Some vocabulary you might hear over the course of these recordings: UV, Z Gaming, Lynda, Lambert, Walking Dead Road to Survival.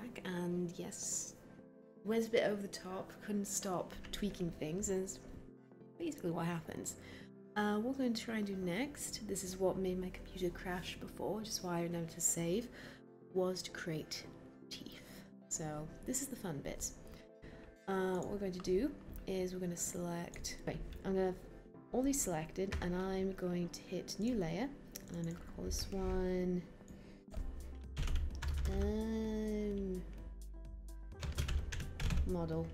back, and yes, went a bit over the top, couldn't stop tweaking things, and it's basically what happens. What I'm going to try and do next, this is what made my computer crash before, which is why I never to save, was to create teeth. So this is the fun bit. What we're going to do is we're going to select, I'm going to have all these selected, and I'm going to hit new layer, and I'm going to call this one model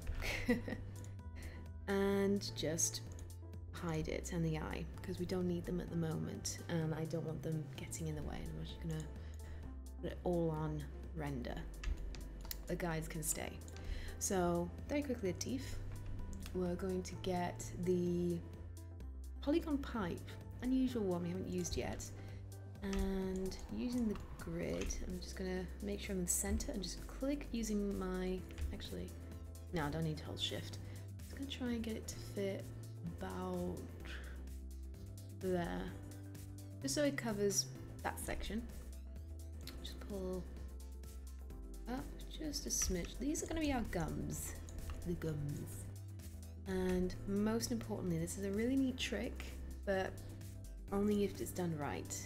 and just hide it and the eye, because we don't need them at the moment and I don't want them getting in the way, and I'm just gonna put it all on render. The guides can stay. So very quickly, the teeth, we're going to get the polygon pipe, unusual one we haven't used yet, and using the grid, I'm just gonna make sure I'm in the center and just click using my, actually no, I don't need to hold shift. I'm gonna try and get it to fit about there, just so it covers that section. Just pull up just a smidge. These are going to be our gums, the gums. And most importantly, this is a really neat trick, but only if it's done right.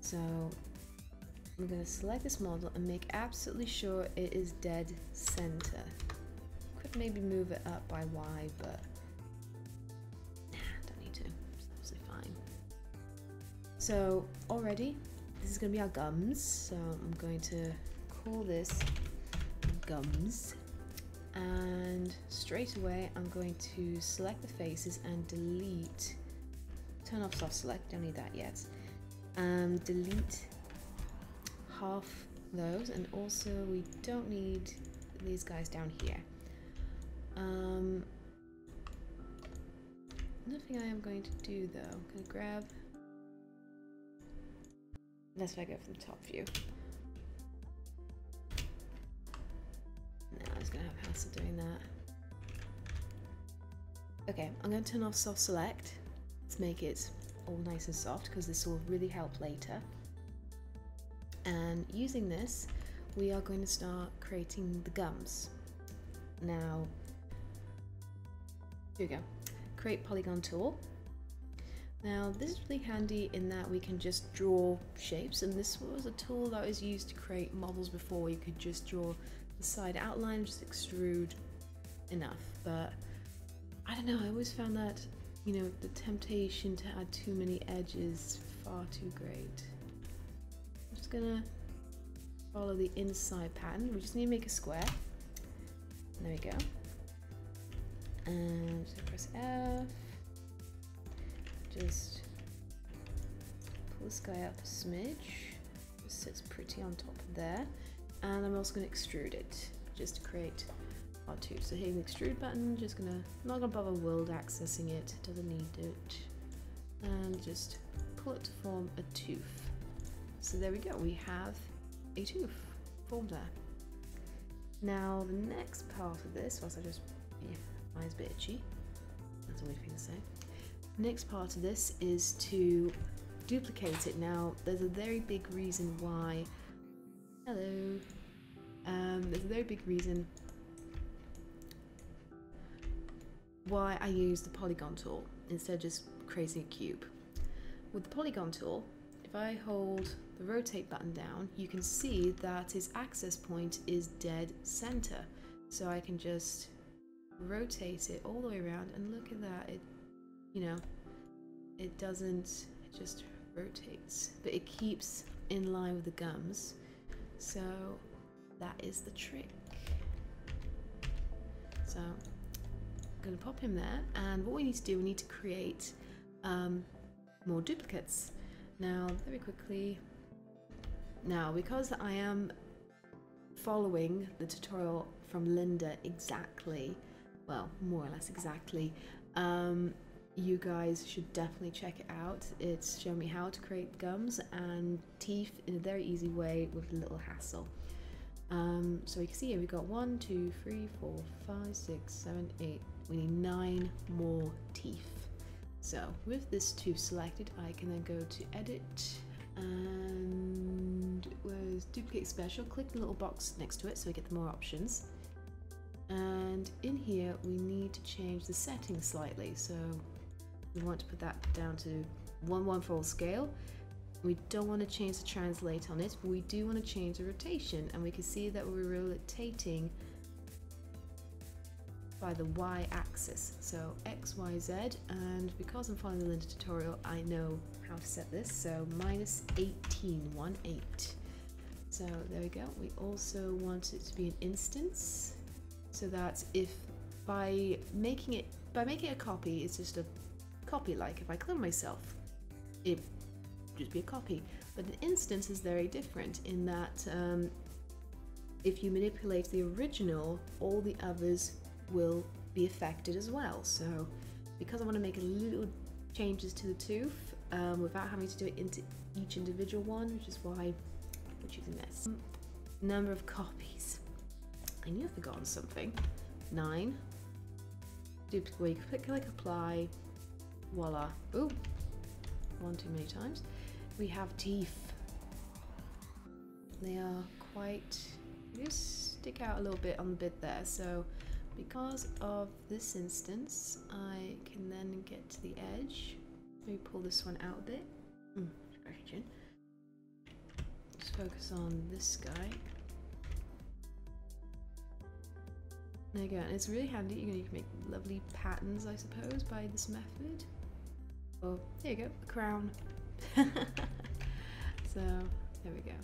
So I'm going to select this model and make absolutely sure it is dead center. Could maybe move it up by Y, but so already, this is going to be our gums, so I'm going to call this gums, and straight away I'm going to select the faces and delete, turn off soft select, don't need that yet, delete half those, and also we don't need these guys down here. Nothing I am going to do though, I'm going to grab, unless I go from the top view. No, I was going to have hassle doing that. Okay, I'm going to turn off soft select. Let's make it all nice and soft, because this will really help later. And using this, we are going to start creating the gums. Now, here we go. Create polygon tool. Now this is really handy in that we can just draw shapes, and this was a tool that was used to create models before. You could just draw the side outline, just extrude enough, but I don't know, I always found that, you know, the temptation to add too many edges far too great. I'm just gonna follow the inside pattern. We just need to make a square. There we go. And just press F. Just pull this guy up a smidge, just sits pretty on top of there, and I'm also going to extrude it just to create part two. So hitting the extrude button, just gonna, not gonna bother world accessing it, doesn't need it, and just pull it to form a tooth. So there we go, we have a tooth formed there. Now the next part of this, whilst I just, yeah, my eyes a bit itchy, that's a weird thing to say. Next part of this is to duplicate it. Now there's a very big reason why, hello, there's a very big reason why I use the polygon tool instead of just creating a cube. With the polygon tool, if I hold the rotate button down, you can see that its access point is dead center, so I can just rotate it all the way around, and look at that, it, you know, it doesn't, it just rotates, but it keeps in line with the gums, so that is the trick. So I'm gonna pop him there, and what we need to do, we need to create more duplicates. Now very quickly, now because I am following the tutorial from Lynda exactly, well, more or less exactly, you guys should definitely check it out. It's shown me how to create gums and teeth in a very easy way with little hassle. So you can see here we've got 1, 2, 3, 4, 5, 6, 7, 8. We need 9 more teeth. So with this tooth selected, I can then go to edit and and was duplicate special. Click the little box next to it so we get the more options. And in here we need to change the settings slightly, so we want to put that down to 1:1 scale. We don't want to change the translate on it, but we do want to change the rotation, and we can see that we're rotating by the y-axis, so X, Y, Z, and because I'm following the Lynda tutorial, I know how to set this, so -18, 1, 8. So there we go. We also want it to be an instance, so that if by making it a copy, it's just a copy. Like if I clone myself, it would just be a copy. But an instance is very different in that if you manipulate the original, all the others will be affected as well. So because I want to make little changes to the tooth without having to do it into each individual one, which is why I'm choosing this. Number of copies. I knew I'd forgotten something. 9. Click apply. Voila. Ooh, one too many times. We have teeth. They are quite, they just stick out a little bit on the bit there. So because of this instance, I can then get to the edge. Maybe pull this one out a bit. Just focus on this guy. There you go, and it's really handy. You can make lovely patterns, I suppose, by this method. Well, there you go, a crown. So, there we go. I'm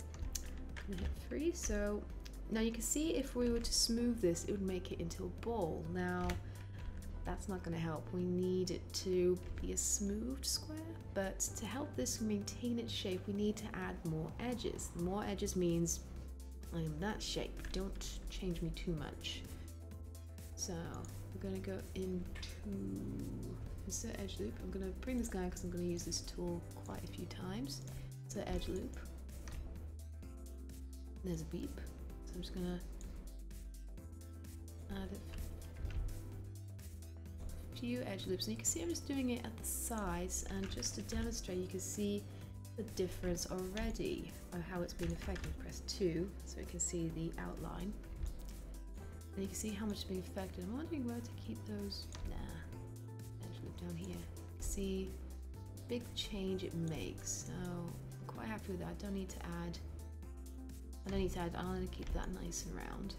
gonna hit 3, so now you can see if we were to smooth this, it would make it into a ball. Now, that's not gonna help. We need it to be a smoothed square, but to help this maintain its shape, we need to add more edges. The more edges means I am that shape. Don't change me too much. So we're going to go into insert edge loop. I'm going to bring this guy because I'm going to use this tool quite a few times. Insert edge loop. There's a beep. So I'm just going to add a few edge loops. And you can see I'm just doing it at the sides, and just to demonstrate, you can see the difference already of how it's been affected. Press 2 so we can see the outline. And you can see how much is being affected. I'm wondering where to keep those. Edge loop down here. See, big change it makes. So I'm quite happy with that. I don't need to add. I want to keep that nice and round.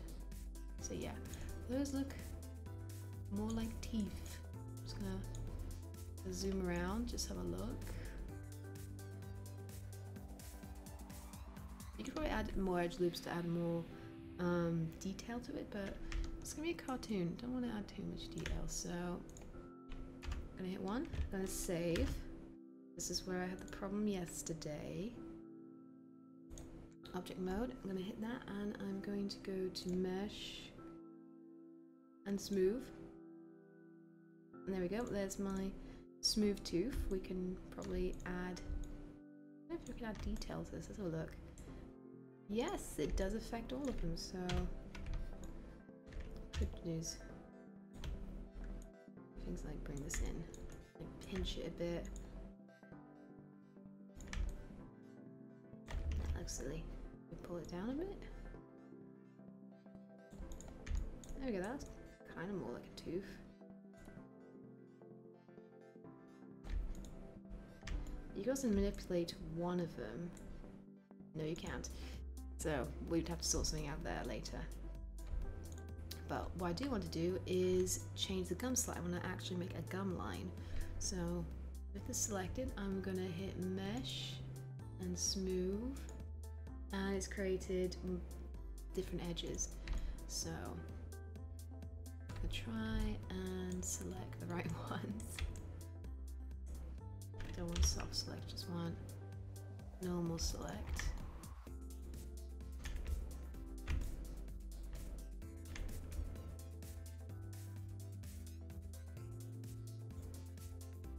So yeah, those look more like teeth. I'm just gonna zoom around. Just have a look. You could probably add more edge loops to add more detail to it, but it's gonna be a cartoon. Don't want to add too much detail, so I'm gonna hit 1. I'm gonna save. This is where I had the problem yesterday. Object mode. I'm gonna hit that, and I'm going to go to mesh and smooth. And there we go. There's my smooth tooth. We can probably add. I don't know if we can add detail to this. Let's have a look. Yes, it does affect all of them, so good news. Things like bring this in, like pinch it a bit. That looks silly. We pull it down a bit. There we go, that's kind of more like a tooth. You can also manipulate one of them. No, you can't. So we'd have to sort something out there later. But what I do want to do is change the gum slice. I want to actually make a gum line. So with this selected, I'm going to hit mesh and smooth, and it's created different edges. So I'm going to try and select the right ones. I don't want to soft select, just want normal select.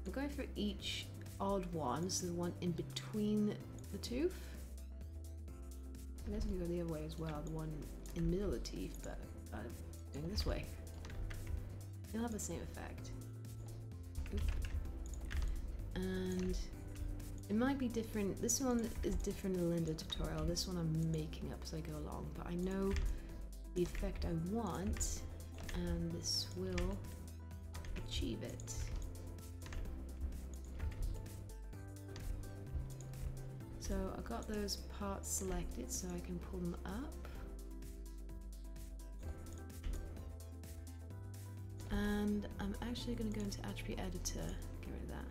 I'm going for each odd one, so the one in between the tooth. I guess we can go the other way as well, the one in the middle of the teeth, but I'm doing this way. You'll have the same effect. Oops. And It might be different. This one is different in the Lynda tutorial. This one I'm making up as I go along, but I know the effect I want, and this will achieve it. So I got those parts selected so I can pull them up. And I'm actually going to go into Attribute Editor, get rid of that.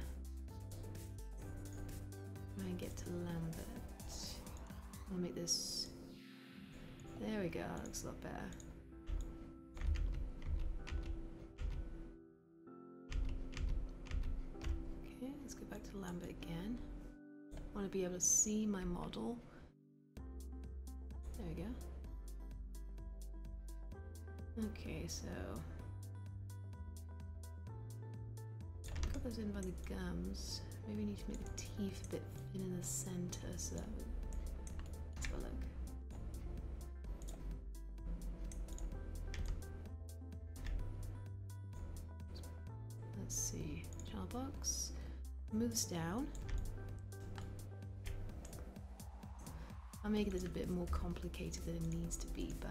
Try and get to Lambert. I'll make this, there we go, that looks a lot better. Okay, let's go back to Lambert again. I want to be able to see my model. There we go. Okay, so those in by the gums. Maybe we need to make the teeth a bit thin in the center, so that would, let's have a look. Let's see, channel box, moves down. I'll make this a bit more complicated than it needs to be, but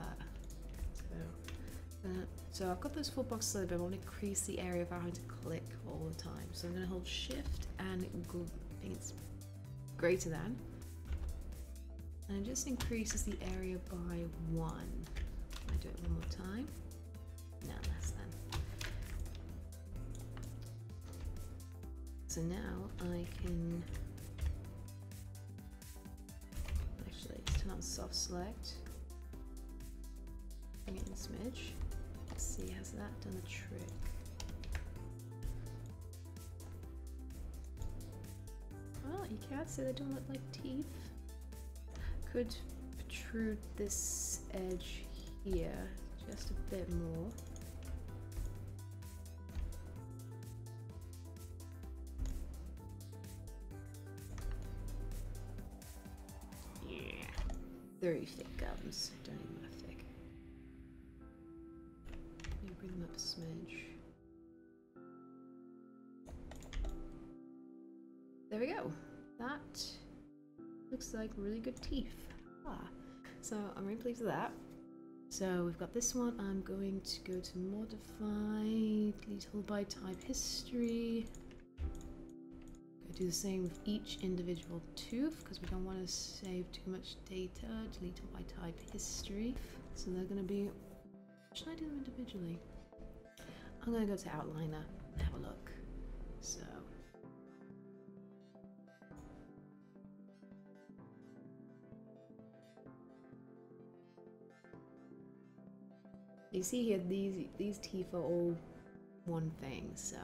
so I've got those four boxes over, but I want to increase the area if I had to click all the time. So I'm going to hold shift and I think it's greater than. And it just increases the area by 1. I'll do it one more time. No, less than. So now I can actually turn on soft select. Bring it in a smidge. Let's see, has that done the trick? Well, you can't say they don't look like teeth. Could protrude this edge here just a bit more. Yeah. Very thick gums. Don't even matter. Bring them up a smidge. There we go. That looks like really good teeth. Ah, so I'm really pleased with that. So we've got this one. I'm going to go to modify, delete all by type history. Go do the same with each individual tooth because we don't want to save too much data. Delete all by type history. So they're going to be. Should I do them individually? I'm going to go to Outliner and have a look. So, you see here, these teeth are all one thing, so,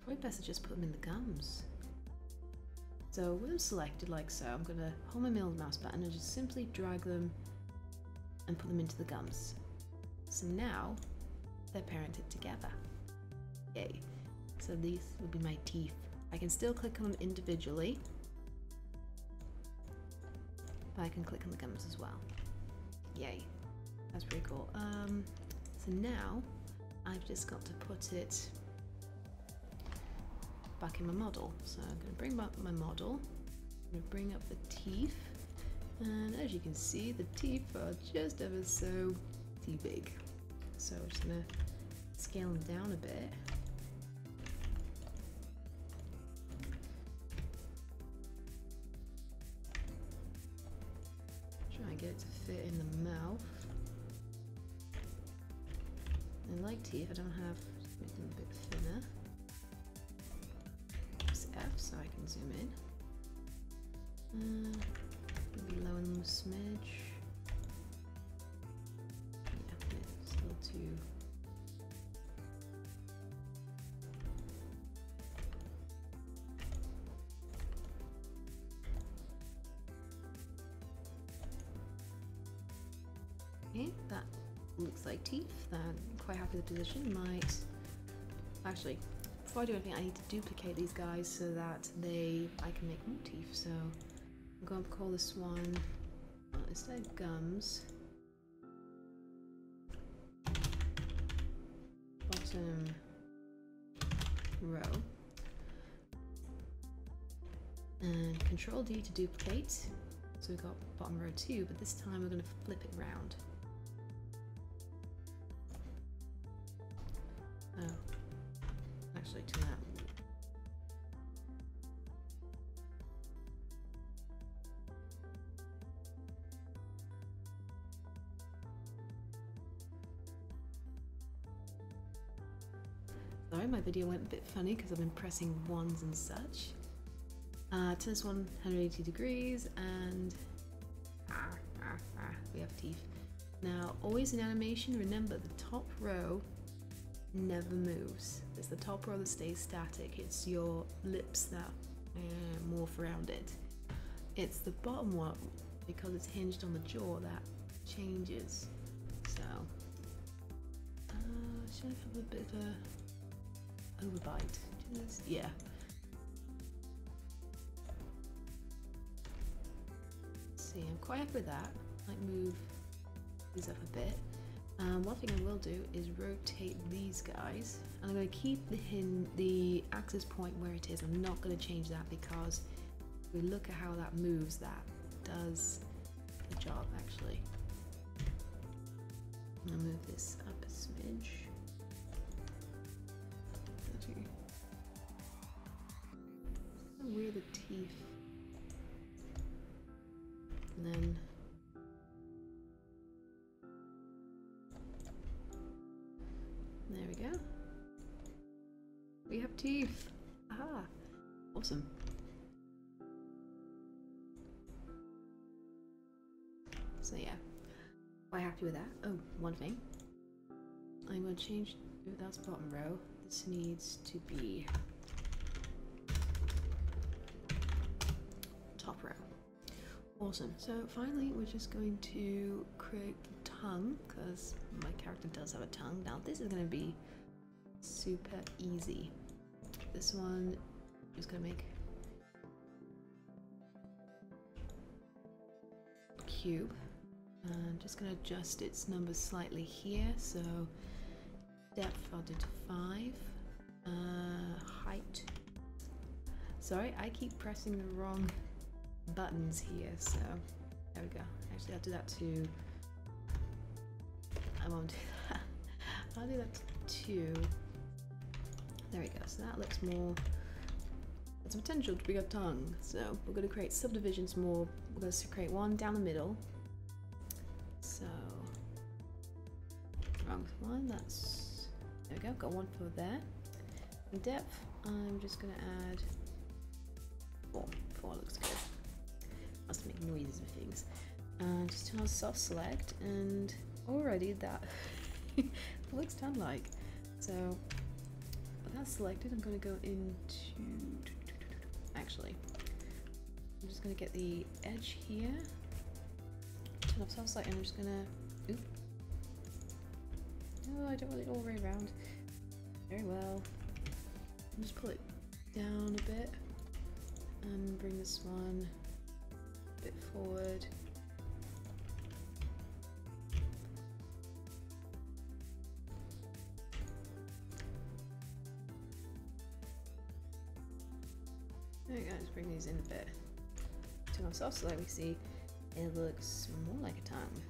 probably best to just put them in the gums. So with them selected like so, I'm going to hold my middle mouse button and just simply drag them and put them into the gums. So now they're parented together. Yay. So these will be my teeth. I can still click on them individually, but I can click on the gums as well. Yay. That's pretty cool. So now I've just got to put it back in my model. So I'm going to bring up my model, I'm going to bring up the teeth, and as you can see the teeth are just ever so too big. So I'm just going to scale them down a bit. Try and get it to fit in the mouth. And like teeth I don't have, just make them a bit thinner. So I can zoom in. Maybe lower them a smidge. Yeah, it's a little too. Okay, that looks like teeth. I'm quite happy with the position. Might actually. Before I do anything, I need to duplicate these guys so that I can make more teeth. So I'm going to call this one, instead of gums, box custom row. And Control D to duplicate. So we've got bottom row 2, but this time we're going to flip it round. Oh, actually to that. Sorry, my video went a bit funny because I've been pressing ones and such. To this one, 180 degrees, and we have teeth. Now, always in animation, remember the top row never moves. It's the top row that stays static. It's your lips that morph around it. It's the bottom one, because it's hinged on the jaw, that changes. So, should I have a bit of a overbite? Just, yeah. I'm quite happy with that. Like move these up a bit. One thing I will do is rotate these guys, and I'm going to keep the axis point where it is. I'm not going to change that, because if we look at how that moves, that does the job actually. I'm going to move this up a smidge. Where are the teeth? And then there we go. We have teeth. Ah, awesome. So yeah, quite happy with that. Oh, one thing. I'm gonna change. Ooh, that's bottom row. This needs to be top row. Awesome. So finally, we're just going to create the tongue, because my character does have a tongue. Now this is going to be super easy. This one, I'm just going to make a cube. I'm just going to adjust its numbers slightly here. So depth I'll do to 5. Height. Sorry, I keep pressing the wrong buttons here, so there we go. Actually, I'll do that to, I won't do that. I'll do that to 2. There we go. So that looks more, that's a potential to be a tongue. So we're going to create subdivisions more. We're going to create one down the middle. So wrong one. That's, there we go. Got one for there. And depth, I'm just going to add 4. 4 looks good. Must make noises and things. Just turn on soft select, and already that looks tan-like. So with that selected, I'm going to go into, actually, I'm just going to get the edge here. Turn off soft select, and I'm just going to. Oop. No, I don't want it all the way around. Very well. I'll just pull it down a bit and bring this one forward. There we go, just bring these in a bit. Turn on soft so that we see it looks more like a tongue.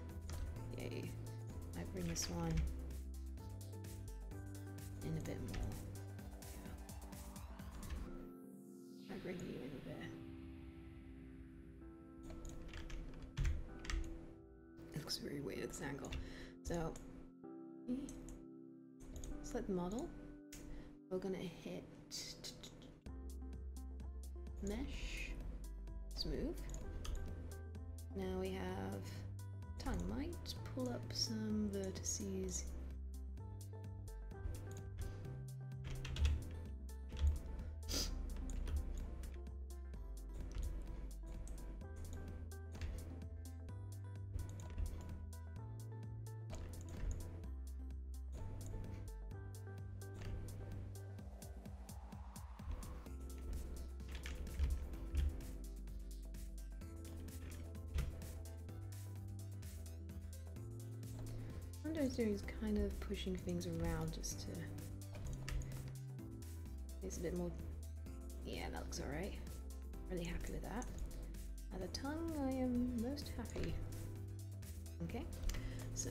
Yay. I bring this one in a bit more. I bring you in a bit. Looks very weird at this angle. So, select the model. We're gonna hit mesh, smooth. Now we have tongue. Might pull up some vertices. What I'm doing is kind of pushing things around just to It's a bit more, yeah, that looks alright. Really happy with that. At the tongue, I am most happy. Okay, so.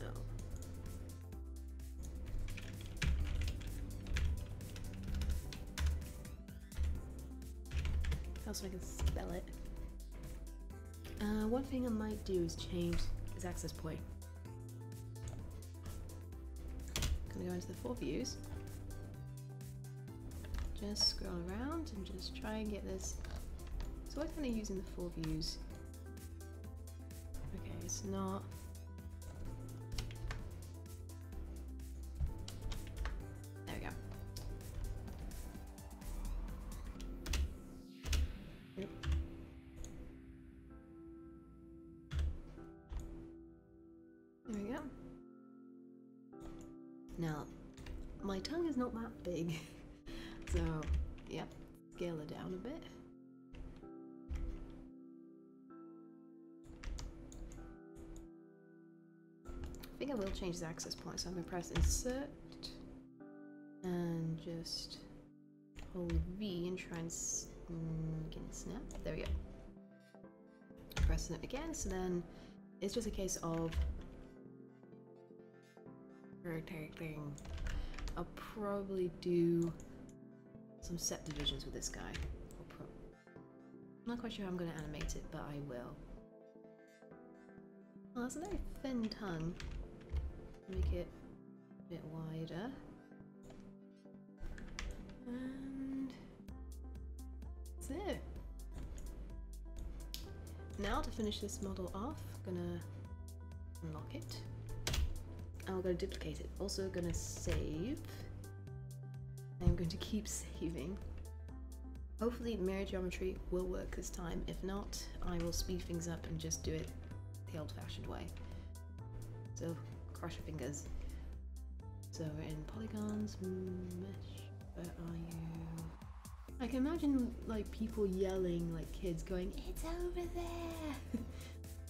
Also, I can spell it. One thing I might do is change his access point. I'm gonna go into the four views. Just scroll around and just try and get this. So what can I use in the four views? Okay, it's not. There we go. Yep. There we go. Now, my tongue is not that big. So, yeah, scale it down a bit. I think I will change the access point, so I'm going to press insert and just hold V and try and snap. There we go. Press it again, so then it's just a case of rotating. I'll probably do some set divisions with this guy. I'm not quite sure how I'm going to animate it, but I will. Well, that's a very thin tongue. Make it a bit wider. And that's it. Now to finish this model off, I'm going to unlock it. I'm going to duplicate it. Also going to save. I'm going to keep saving. Hopefully mirror geometry will work this time. If not, I will speed things up and just do it the old-fashioned way. So cross your fingers. So we're in polygons, mesh, where are you? I can imagine like people yelling, like kids going, "It's over there!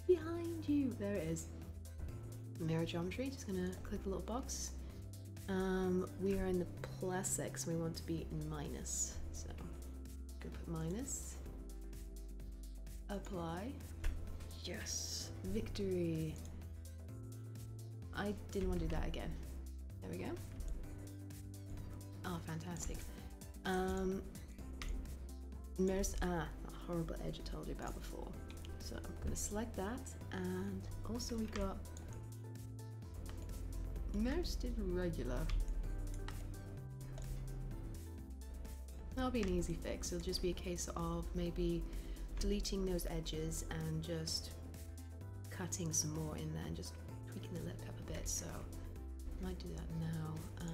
Behind you!" There it is. Mirror geometry, just gonna click the little box. We are in the plus X, we want to be in minus, so go put minus, apply, yes, victory. I didn't want to do that again. There we go. Oh, fantastic. Mirrors, that horrible edge I told you about before. So I'm going to select that, and also we got most irregular. That'll be an easy fix. It'll just be a case of maybe deleting those edges and just cutting some more in there and just tweaking the lip up a bit. So I might do that now.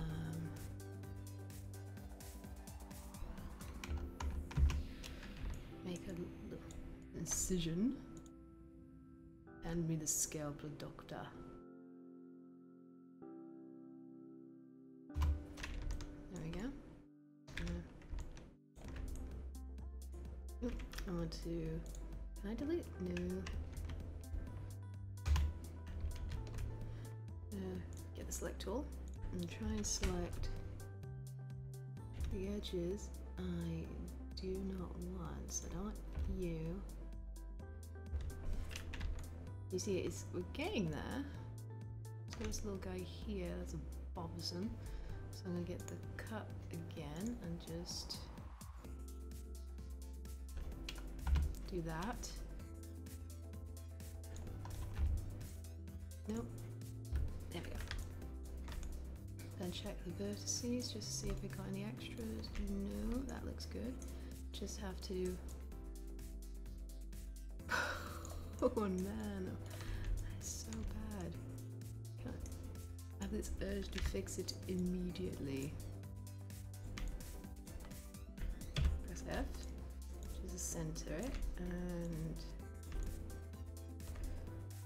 Make a little incision and be the scale productor. I want to, can I delete? No. Get the select tool and try and select the edges I do not want, so I don't want you. You see, it's, we're getting there. So this little guy here, that's a Bobson. So I'm gonna get the cup again and just do that. Nope. There we go. Then check the vertices just to see if I got any extras. No, that looks good. Just have to. Oh man, that's so bad. I have this urge to fix it immediately. Press F. Center it and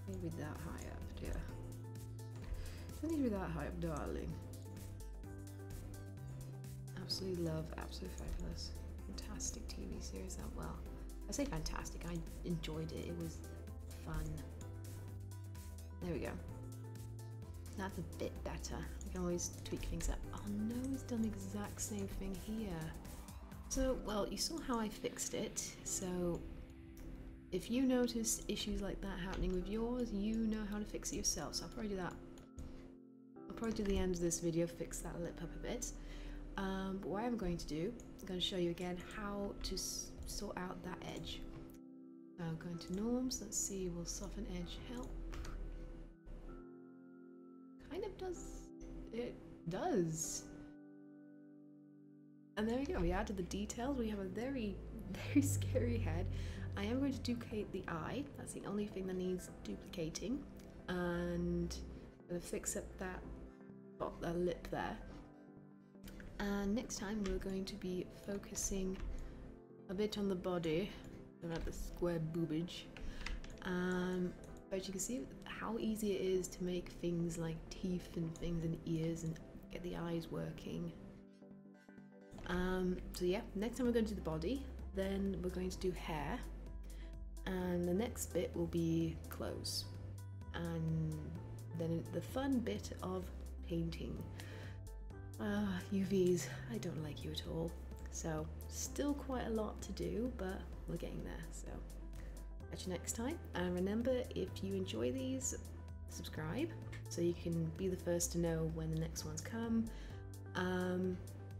maybe that high up, yeah. Don't need to be that high up, darling. Absolutely love, absolutely fabulous, fantastic TV series. That, well, I say fantastic. I enjoyed it. It was fun. There we go. That's a bit better. I can always tweak things up. Oh no, he's done the exact same thing here. Also, well, you saw how I fixed it, so if you notice issues like that happening with yours, you know how to fix it yourself, so I'll probably do that. I'll probably do the end of this video, fix that lip up a bit. But what I'm going to do, I'm going to show you again how to sort out that edge. Now going to norms, let's see, will soften edge help? Kind of does, it does. And there we go, we added the details, we have a very, very scary head. I am going to duplicate the eye, that's the only thing that needs duplicating. And I'm going to fix up that, that lip there. And next time we're going to be focusing a bit on the body. About the square boobage, but you can see how easy it is to make things like teeth and things and ears and get the eyes working. So yeah, next time we're going to do the body, then we're going to do hair, and the next bit will be clothes, and then the fun bit of painting. Ah, UVs, I don't like you at all. So still quite a lot to do, but we're getting there. So catch you next time, and remember, if you enjoy these, subscribe so you can be the first to know when the next ones come.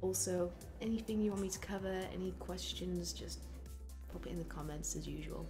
Also, anything you want me to cover, any questions, just pop it in the comments as usual.